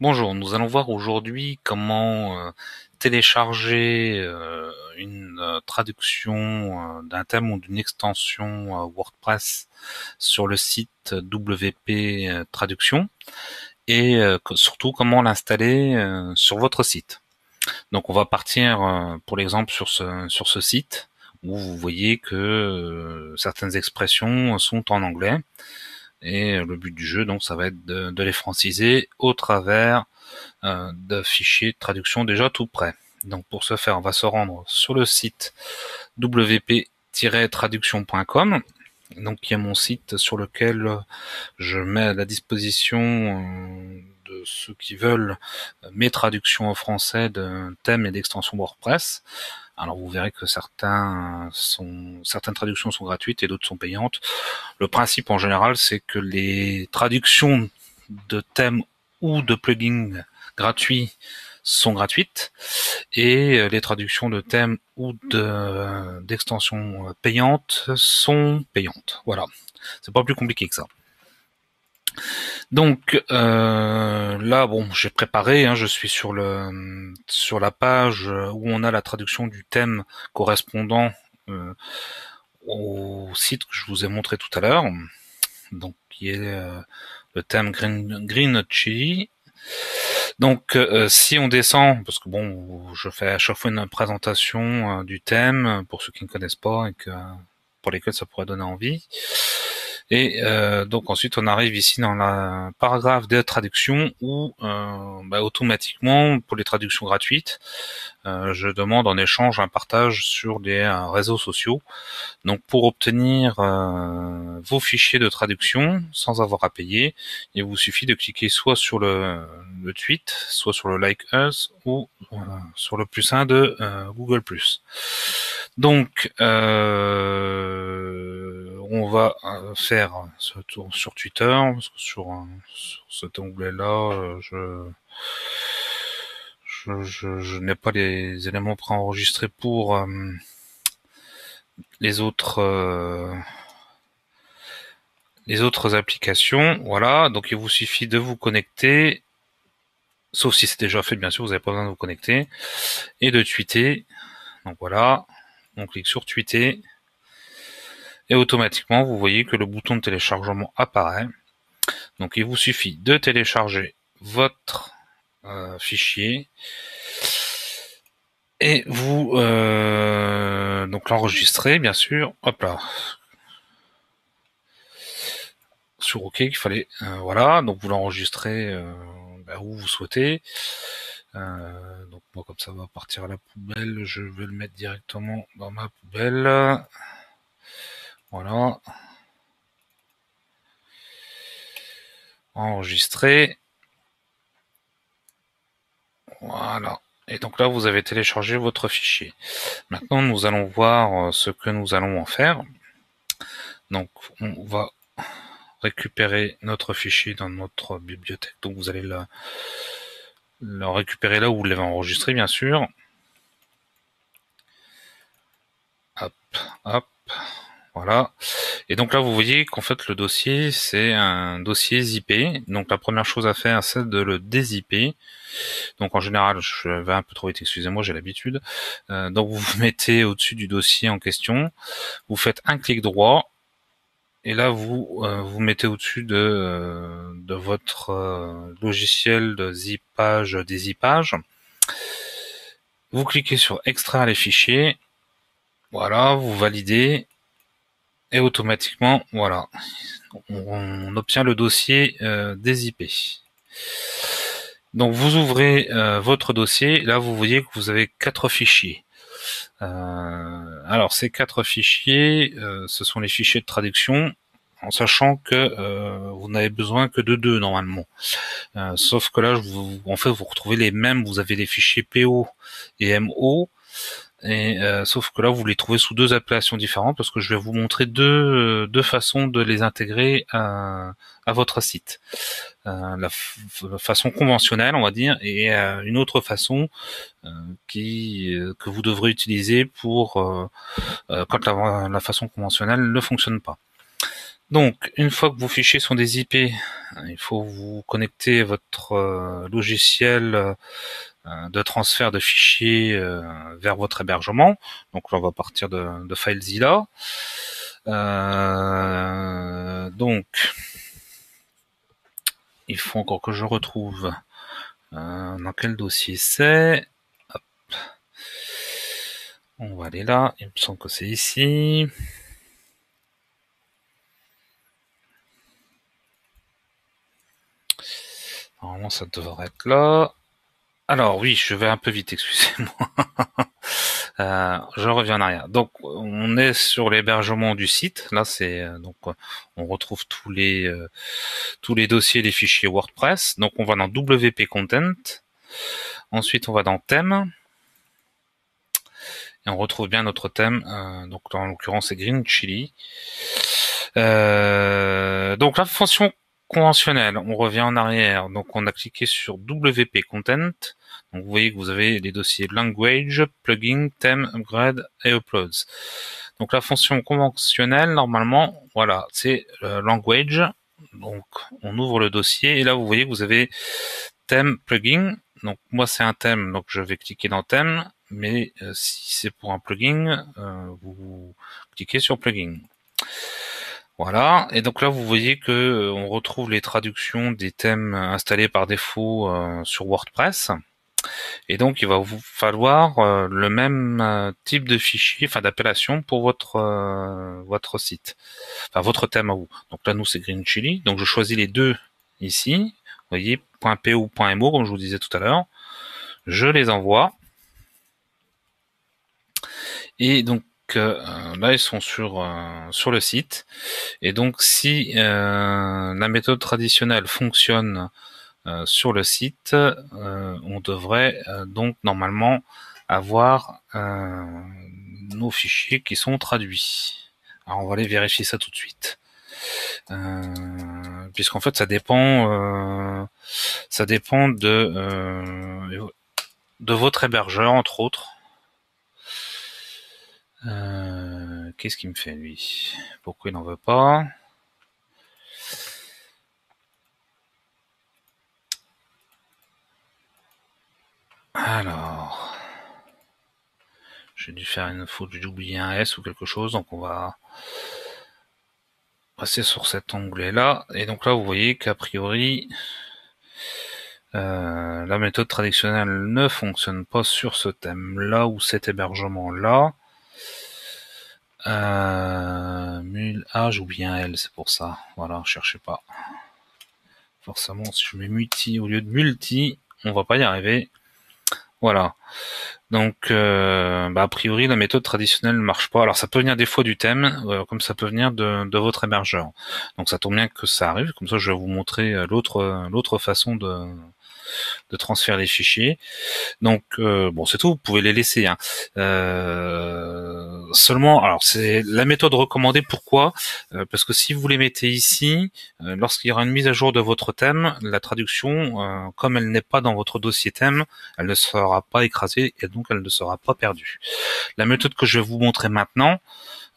Bonjour, nous allons voir aujourd'hui comment télécharger une traduction d'un thème ou d'une extension WordPress sur le site WP Traduction et surtout comment l'installer sur votre site. Donc on va partir pour l'exemple sur ce site où vous voyez que certaines expressions sont en anglais. Et le but du jeu, donc, ça va être de les franciser au travers de fichiers de traduction déjà tout prêts. Donc, pour ce faire, on va se rendre sur le site wp-traduction.com. Donc, qui est mon site sur lequel je mets à la disposition de ceux qui veulent mes traductions en français de thèmes et d'extensions WordPress. Alors vous verrez que certaines traductions sont gratuites et d'autres sont payantes. Le principe en général, c'est que les traductions de thèmes ou de plugins gratuits sont gratuites et les traductions de thèmes ou d'extensions payantes sont payantes. Voilà, c'est pas plus compliqué que ça. Donc là, bon, j'ai préparé, hein, je suis sur la page où on a la traduction du thème correspondant au site que je vous ai montré tout à l'heure, donc qui est le thème Green Chili. Donc si on descend, parce que bon, je fais à chaque fois une présentation du thème pour ceux qui ne connaissent pas et que pour lesquels ça pourrait donner envie. Et donc ensuite on arrive ici dans la paragraphe des traductions où automatiquement pour les traductions gratuites je demande en échange un partage sur les réseaux sociaux. Donc pour obtenir vos fichiers de traduction sans avoir à payer, il vous suffit de cliquer soit sur le tweet, soit sur le like us ou sur le +1 de Google+. Donc on va faire ce tour sur Twitter, parce que sur cet onglet-là, je n'ai pas les éléments préenregistrés pour les autres applications. Voilà, donc il vous suffit de vous connecter, sauf si c'est déjà fait, bien sûr, vous n'avez pas besoin de vous connecter, et de tweeter. Donc voilà, on clique sur tweeter. Et automatiquement, vous voyez que le bouton de téléchargement apparaît. Donc, il vous suffit de télécharger votre fichier et vous donc l'enregistrer, bien sûr. Hop là, sur OK qu'il fallait. Voilà, donc vous l'enregistrez où vous souhaitez. Donc moi, comme ça va partir à la poubelle, je vais le mettre directement dans ma poubelle. Voilà, enregistrer, voilà, et donc là vous avez téléchargé votre fichier. Maintenant nous allons voir ce que nous allons en faire. Donc on va récupérer notre fichier dans notre bibliothèque, donc vous allez le récupérer là où vous l'avez enregistré, bien sûr. Hop, hop. Voilà. Et donc là, vous voyez qu'en fait, le dossier, c'est un dossier zippé. Donc la première chose à faire, c'est de le dézipper. Donc en général, je vais un peu trop vite, excusez-moi, j'ai l'habitude. Donc vous vous mettez au-dessus du dossier en question. Vous faites un clic droit. Et là, vous vous mettez au-dessus de votre logiciel de zippage, dézippage. Vous cliquez sur extraire les fichiers. Voilà, vous validez. Et automatiquement, voilà, on obtient le dossier dézippé. Donc vous ouvrez votre dossier, là vous voyez que vous avez 4 fichiers. Alors ces 4 fichiers, ce sont les fichiers de traduction, en sachant que vous n'avez besoin que de 2 normalement. Sauf que là, en fait, vous retrouvez les mêmes, vous avez les fichiers PO et MO. Et sauf que là vous les trouvez sous 2 appellations différentes, parce que je vais vous montrer deux façons de les intégrer à votre site. La façon conventionnelle, on va dire, et une autre façon que vous devrez utiliser pour quand la façon conventionnelle ne fonctionne pas. Donc, une fois que vos fichiers sont des IP, il faut vous connecter votre logiciel de transfert de fichiers vers votre hébergement. Donc là, on va partir de FileZilla. Donc, il faut encore que je retrouve dans quel dossier c'est. On va aller là, il me semble que c'est ici. Normalement, ça devrait être là. Alors oui, je vais un peu vite, excusez-moi. Je reviens en arrière. Donc, on est sur l'hébergement du site. Là, c'est donc on retrouve tous les dossiers, les fichiers WordPress. Donc, on va dans WP Content. Ensuite, on va dans Thème. Et on retrouve bien notre thème. Donc, en l'occurrence, c'est Green Chili. Donc, la fonction conventionnel, on revient en arrière, donc on a cliqué sur WP Content, donc vous voyez que vous avez les dossiers Language, Plugin, Theme, Upgrade et Uploads. Donc la fonction conventionnelle, normalement, voilà, c'est Language, donc on ouvre le dossier, et là vous voyez que vous avez Thème, Plugin, donc moi c'est un thème, donc je vais cliquer dans Thème, mais si c'est pour un plugin, vous cliquez sur Plugin. Voilà, et donc là vous voyez que on retrouve les traductions des thèmes installés par défaut sur WordPress. Et donc il va vous falloir le même type de fichier, enfin d'appellation pour votre site, enfin votre thème à vous. Donc là nous c'est Green Chili, donc je choisis les deux ici, vous voyez .po ou .mo comme je vous disais tout à l'heure, je les envoie. Et donc là ils sont sur le site, et donc si la méthode traditionnelle fonctionne sur le site, on devrait donc normalement avoir nos fichiers qui sont traduits. Alors on va aller vérifier ça tout de suite, puisqu'en fait ça dépend de votre hébergeur entre autres. Qu'est-ce qu'il me fait lui? Pourquoi il n'en veut pas? Alors, j'ai dû faire une faute, j'ai oublié un S ou quelque chose, donc on va passer sur cet onglet-là. Et donc là, vous voyez qu'a priori, la méthode traditionnelle ne fonctionne pas sur ce thème-là ou cet hébergement-là. Mul A, j'ai oublié un L, c'est pour ça. Voilà, cherchez pas. Forcément, si je mets multi au lieu de multi, on va pas y arriver. Voilà. Donc, a priori, la méthode traditionnelle ne marche pas. Alors, ça peut venir des fois du thème, comme ça peut venir de votre hébergeur. Donc, ça tombe bien que ça arrive. Comme ça, je vais vous montrer l'autre façon de transférer les fichiers. Donc bon, c'est tout, vous pouvez les laisser, hein. Seulement, alors c'est la méthode recommandée. Pourquoi? Parce que si vous les mettez ici, lorsqu'il y aura une mise à jour de votre thème, la traduction, comme elle n'est pas dans votre dossier thème, elle ne sera pas écrasée et donc elle ne sera pas perdue. La méthode que je vais vous montrer maintenant,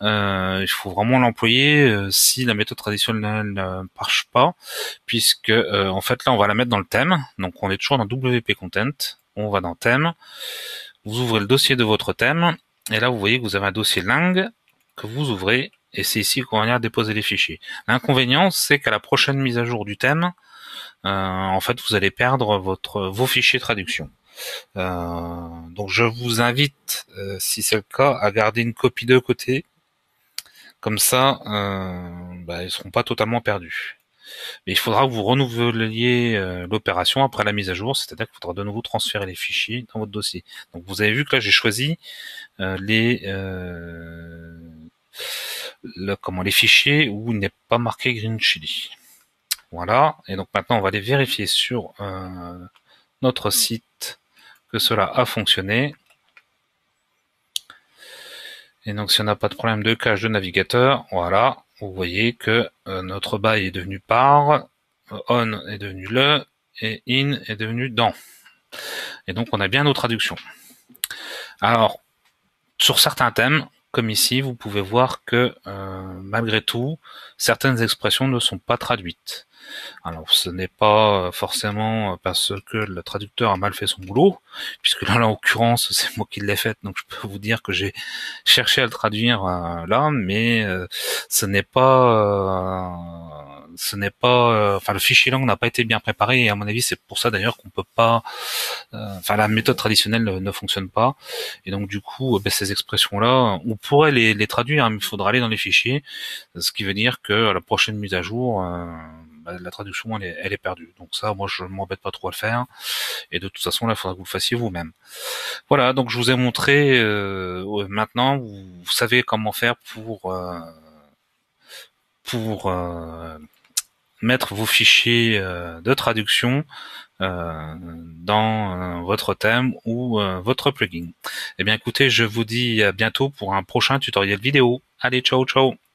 il faut vraiment l'employer si la méthode traditionnelle ne marche pas, puisque en fait là on va la mettre dans le thème, donc on est toujours dans WP Content, on va dans thème, vous ouvrez le dossier de votre thème, et là vous voyez que vous avez un dossier langue que vous ouvrez, et c'est ici qu'on va venir déposer les fichiers. L'inconvénient c'est qu'à la prochaine mise à jour du thème, en fait vous allez perdre vos fichiers traduction. Donc je vous invite, si c'est le cas, à garder une copie de côté. Comme ça, ils ne seront pas totalement perdus. Mais il faudra que vous renouveliez l'opération après la mise à jour, c'est-à-dire qu'il faudra de nouveau transférer les fichiers dans votre dossier. Donc vous avez vu que là j'ai choisi les fichiers où il n'est pas marqué Green Chili. Voilà, et donc maintenant on va aller vérifier sur notre site que cela a fonctionné. Et donc si on n'a pas de problème de cache de navigateur, voilà, vous voyez que notre by est devenu par, on est devenu le, et in est devenu dans. Et donc on a bien nos traductions. Alors, sur certains thèmes, comme ici, vous pouvez voir que malgré tout, certaines expressions ne sont pas traduites. Alors, ce n'est pas forcément parce que le traducteur a mal fait son boulot, puisque là, en l'occurrence, c'est moi qui l'ai fait, donc je peux vous dire que j'ai cherché à le traduire là, mais ce n'est pas, enfin, le fichier langue n'a pas été bien préparé, et à mon avis, c'est pour ça d'ailleurs qu'on peut pas, enfin, la méthode traditionnelle ne fonctionne pas, et donc du coup, ces expressions-là, on pourrait les traduire, hein, mais il faudra aller dans les fichiers, ce qui veut dire que à la prochaine mise à jour, la traduction elle est perdue. Donc ça, moi je m'embête pas trop à le faire, et de toute façon là il faudra que vous le fassiez vous-même. Voilà, donc je vous ai montré, maintenant vous savez comment faire pour mettre vos fichiers de traduction dans votre thème ou votre plugin. Eh bien écoutez, je vous dis à bientôt pour un prochain tutoriel vidéo. Allez, ciao ciao.